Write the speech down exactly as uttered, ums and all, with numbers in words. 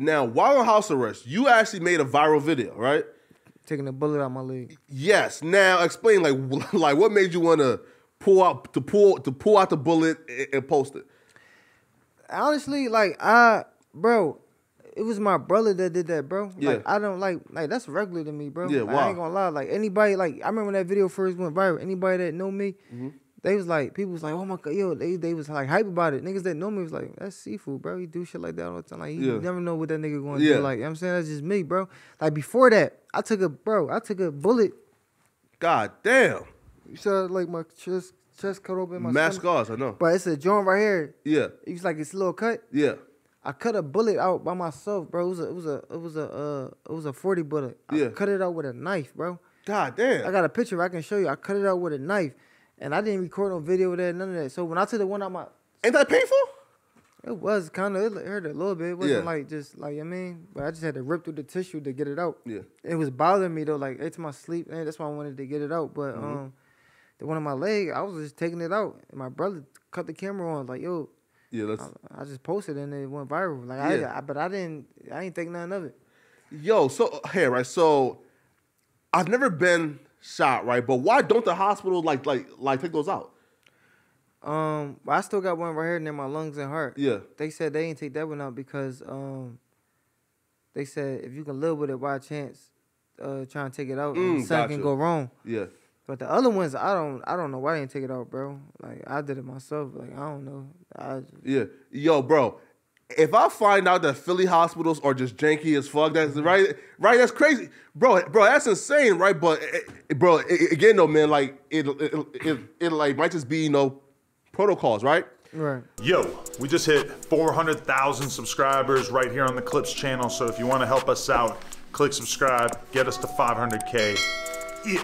Now, while on house arrest, you actually made a viral video, right? Taking a bullet out of my leg. Yes. Now, explain like like what made you want to pull out to pull to pull out the bullet and, and post it. Honestly, like I, bro, it was my brother that did that, bro. Yeah. Like I don't like like that's regular to me, bro. Yeah, like, wow. I ain't gonna lie. Like anybody, like I remember when that video first went viral. Anybody that know me. Mm-hmm. They was like, people was like, oh my God, yo, they, they was like hype about it. Niggas that know me was like, that's C Food, bro. He do shit like that all the time. Like, you yeah. never know what that nigga going to yeah. do. Like, you know what I'm saying? That's just me, bro. Like, before that, I took a, bro, I took a bullet. God damn. You saw, like, my chest chest cut open. My Mass stomach. Scars, I know. But it's a joint right here. Yeah. It was like, it's a little cut. Yeah. I cut a bullet out by myself, bro. It was a, it was a, it was a, uh, it was a forty bullet. I yeah. cut it out with a knife, bro. God damn. I got a picture I can show you. I cut it out with a knife. And I didn't record no video with that, none of that. So when I took the one out my... Ain't that painful? It was kind of. It hurt a little bit. It wasn't yeah. like just, like, I mean, but I just had to rip through the tissue to get it out. Yeah. It was bothering me, though. Like, it's my sleep. And that's why I wanted to get it out. But mm-hmm. um, the one on my leg, I was just taking it out. And my brother cut the camera on. Like, yo, yeah, let's... I, I just posted and it went viral. Like, yeah. I, I, but I didn't, I didn't think nothing of it. Yo, so, hey, right, so I've never been... shot, right? But why don't the hospital like like like take those out? Um, I still got one right here near my lungs and heart. Yeah. They said they ain't take that one out because um they said if you can live with it, why chance uh trying to take it out mm, and something gotcha. Can go wrong. Yeah. But the other ones I don't I don't know why they didn't take it out, bro. Like I did it myself. Like I don't know. I just... Yeah. Yo, bro. If I find out that Philly hospitals are just janky as fuck, that's right, right. That's crazy, bro, bro. That's insane, right? But, bro, again, though, man, like it, it, it, it like might just be, you know, protocols, right? Right. Yo, we just hit four hundred thousand subscribers right here on the Clips channel. So if you want to help us out, click subscribe, get us to five hundred K. Yeah.